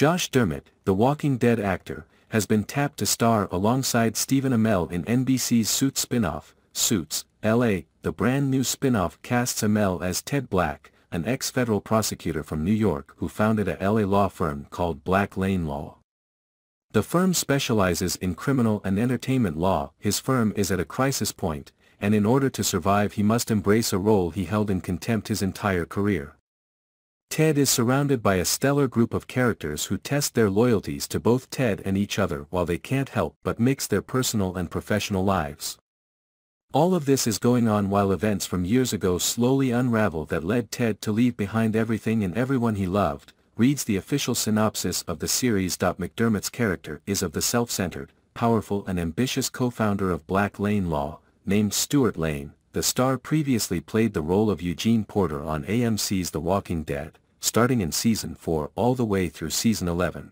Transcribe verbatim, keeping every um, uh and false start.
Josh Dermott, the Walking Dead actor, has been tapped to star alongside Stephen Amell in N B C's Suits spin-off, Suits, L A. The brand new spin-off casts Amell as Ted Black, an ex-federal prosecutor from New York who founded a L A law firm called Black Lane Law. The firm specializes in criminal and entertainment law. His firm is at a crisis point, and in order to survive he must embrace a role he held in contempt his entire career. Ted is surrounded by a stellar group of characters who test their loyalties to both Ted and each other while they can't help but mix their personal and professional lives. All of this is going on while events from years ago slowly unravel that led Ted to leave behind everything and everyone he loved, reads the official synopsis of the series. McDermott's character is of the self-centered, powerful and ambitious co-founder of Black Lane Law, named Stuart Lane. The star previously played the role of Eugene Porter on A M C's The Walking Dead, starting in Season four all the way through Season eleven.